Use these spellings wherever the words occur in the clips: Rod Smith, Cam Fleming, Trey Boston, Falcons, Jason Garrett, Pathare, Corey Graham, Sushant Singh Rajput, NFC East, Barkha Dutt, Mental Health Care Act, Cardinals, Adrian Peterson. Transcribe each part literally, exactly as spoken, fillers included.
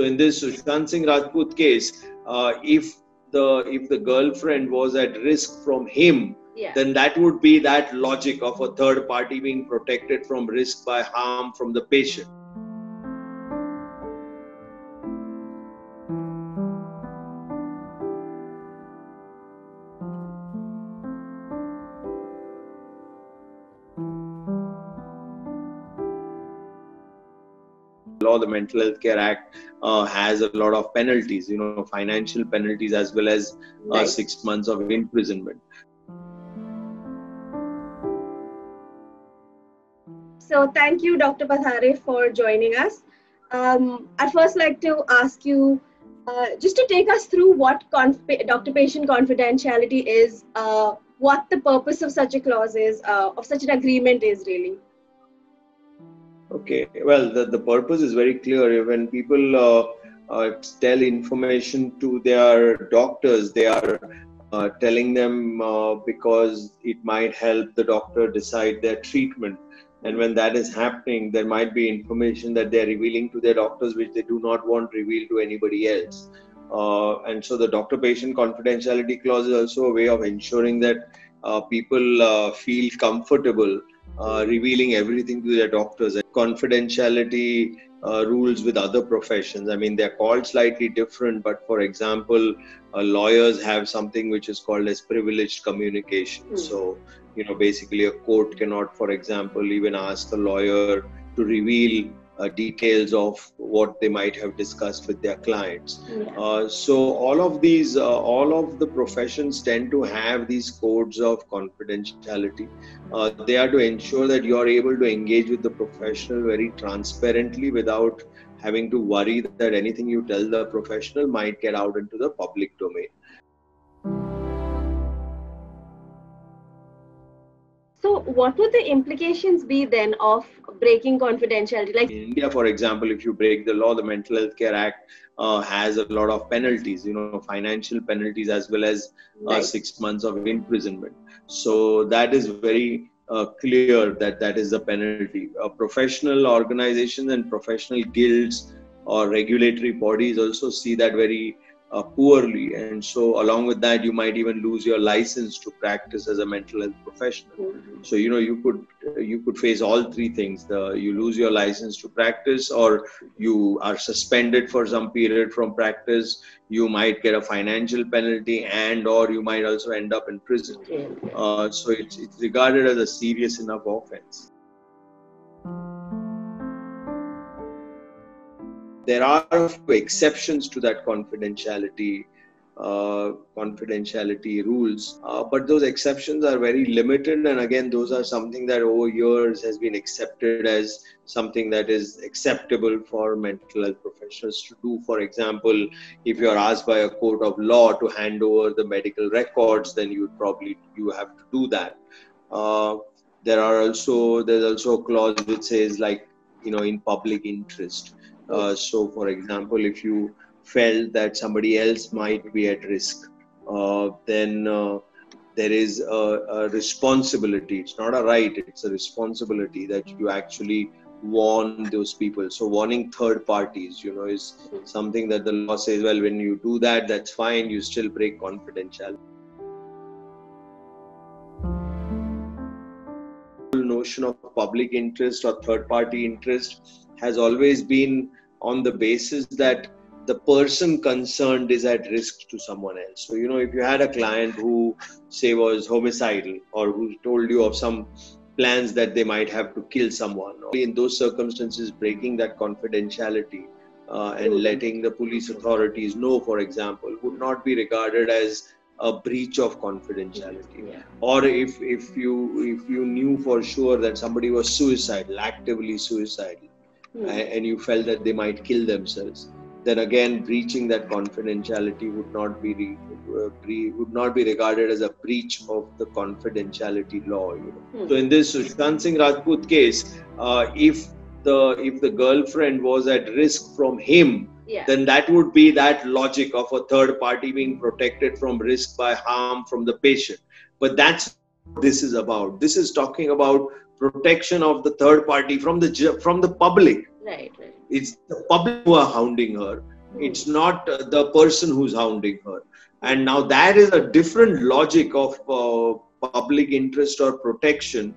So in this Sushant Singh Rajput case, uh, if the if the girlfriend was at risk from him, yeah. then that would be that logic of a third party being protected from risk by harm from the patient. Law, the Mental Health Care Act uh, has a lot of penalties, you know, financial penalties as well as uh, right. six months of imprisonment. So thank you, Doctor Pathare, for joining us. Um, I'd first like to ask you uh, just to take us through what doctor-patient confidentiality is, uh, what the purpose of such a clause is, uh, of such an agreement is really. Okay, well, the, the purpose is very clear. When people uh, uh, tell information to their doctors, they are uh, telling them uh, because it might help the doctor decide their treatment. And when that is happening, there might be information that they are revealing to their doctors which they do not want revealed to anybody else. Uh, and so the doctor-patient confidentiality clause is also a way of ensuring that uh, people uh, feel comfortable Uh, revealing everything to their doctors. Confidentiality uh, rules with other professions. I mean, they're called slightly different, but for example, uh, lawyers have something which is called as privileged communication. Mm. So, you know, basically a court cannot, for example, even ask the lawyer to reveal uh, details of what they might have discussed with their clients. Yeah. Uh, so all of these, uh, all of the professions tend to have these codes of confidentiality. Uh, they are to ensure that you are able to engage with the professional very transparently without having to worry that anything you tell the professional might get out into the public domain. So what would the implications be then of breaking confidentiality? Like in India, for example, if you break the law, the Mental Health Care Act uh, has a lot of penalties, you know, financial penalties as well as uh, right. six months of imprisonment. So that is very uh, clear that that is the penalty. Uh, professional organizations and professional guilds or regulatory bodies also see that very Uh, poorly, and so along with that you might even lose your license to practice as a mental health professional. Mm-hmm. So you know, you could you could face all three things: the you lose your license to practice, or you are suspended for some period from practice, you might get a financial penalty, and or you might also end up in prison. Mm-hmm. uh, so it's, it's regarded as a serious enough offense. There are exceptions to that confidentiality, uh, confidentiality rules, uh, but those exceptions are very limited, and again, those are something that over years has been accepted as something that is acceptable for mental health professionals to do. For example, if you are asked by a court of law to hand over the medical records, then you would probably you have to do that. Uh, there are also there's also a clause which says, like, you know, in public interest. Uh, so, for example, if you felt that somebody else might be at risk, uh, then uh, there is a, a responsibility. It's not a right, it's a responsibility that you actually warn those people. So warning third parties, you know, is something that the law says, well, when you do that, that's fine, you still break confidentiality. The notion of public interest or third party interest has always been on the basis that the person concerned is at risk to someone else. So, you know, if you had a client who, say, was homicidal or who told you of some plans that they might have to kill someone, in those circumstances, breaking that confidentiality uh, and letting the police authorities know, for example, would not be regarded as a breach of confidentiality. Yeah. Or if, if, you, if you knew for sure that somebody was suicidal, actively suicidal, Mm. and you felt that they might kill themselves, then again breaching that confidentiality would not be re, uh, re, would not be regarded as a breach of the confidentiality law. You know? Mm. So in this Sushant Singh Rajput case, uh, if the if the girlfriend was at risk from him, yeah. then that would be that logic of a third party being protected from risk by harm from the patient. But that's what this is about. This is talking about protection of the third party from the from the public. Right, right. It's the public who are hounding her. It's not the person who's hounding her. And now that is a different logic of uh, public interest or protection,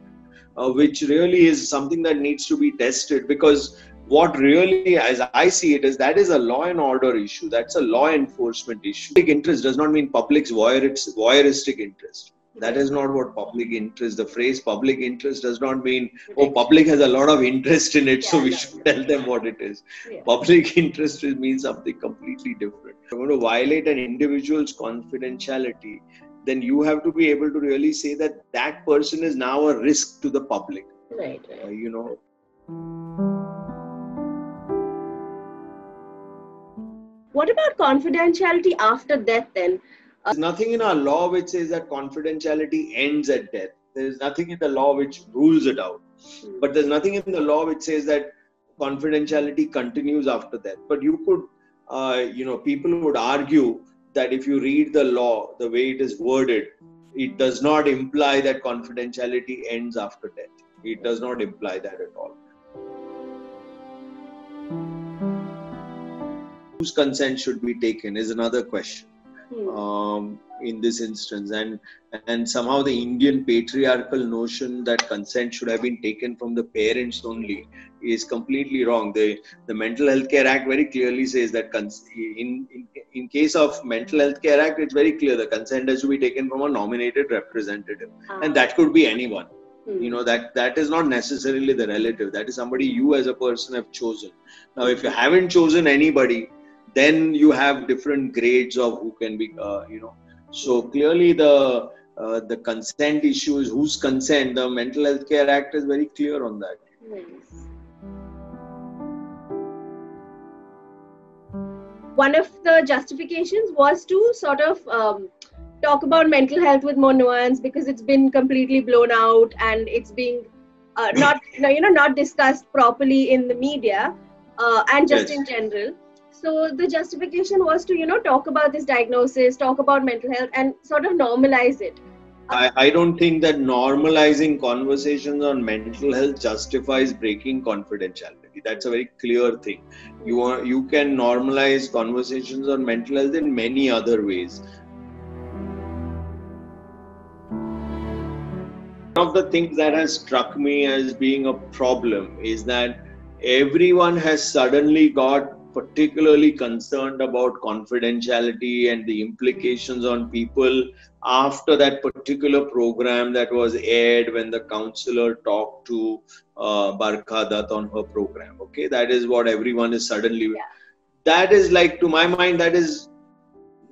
uh, which really is something that needs to be tested, because what really, as I see it, is that is a law and order issue. That's a law enforcement issue. Public interest does not mean public's voyeuristic interest. That is not what public interest, the phrase public interest does not mean, oh, public has a lot of interest in it, yeah, so we should tell them what it is. Yeah. Public interest means something completely different. If you want to violate an individual's confidentiality, then you have to be able to really say that that person is now a risk to the public. Right, right. Uh, you know. What about confidentiality after death then? There's nothing in our law which says that confidentiality ends at death. There's nothing in the law which rules it out. But there's nothing in the law which says that confidentiality continues after death. But you could, uh, you know, people would argue that if you read the law, the way it is worded, it does not imply that confidentiality ends after death. It does not imply that at all. Whose consent should be taken is another question. Um, in this instance, and and somehow the Indian patriarchal notion that consent should have been taken from the parents only is completely wrong. The the Mental Health Care Act very clearly says that cons in, in in case of Mental Health Care Act, it's very clear the consent has to be taken from a nominated representative, ah. and that could be anyone. Hmm. You know, that that is not necessarily the relative. That is somebody you as a person have chosen. Now, if you haven't chosen anybody, then you have different grades of who can be, uh, you know. So clearly the uh, the consent issue is whose consent. The Mental Health Care Act is very clear on that. Nice. One of the justifications was to sort of um, talk about mental health with more nuance, because it's been completely blown out and it's being uh, not, you know, not discussed properly in the media uh, and just yes. in general. So the justification was to, you know, talk about this diagnosis, talk about mental health and sort of normalize it. I, I don't think that normalizing conversations on mental health justifies breaking confidentiality. That's a very clear thing. You are, you can normalize conversations on mental health in many other ways. One of the things that has struck me as being a problem is that everyone has suddenly got particularly concerned about confidentiality and the implications on people after that particular program that was aired when the counselor talked to uh, Barkha Dutt on her program. Okay, that is what everyone is suddenly... Yeah. That is like, to my mind, that is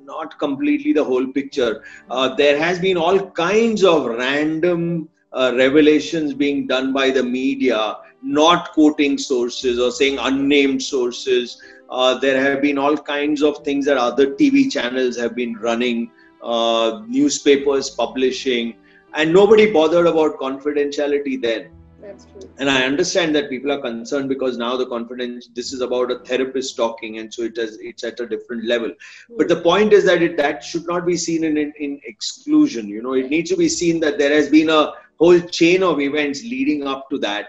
not completely the whole picture. Uh, there has been all kinds of random uh, revelations being done by the media, not quoting sources or saying unnamed sources. Uh, there have been all kinds of things that other T V channels have been running, uh, newspapers publishing, and nobody bothered about confidentiality then. That's true. And I understand that people are concerned because now the confidence, this is about a therapist talking, and so it is, it's at a different level. Mm-hmm. But the point is that it, that should not be seen in, in, in exclusion. You know, it needs to be seen that there has been a whole chain of events leading up to that.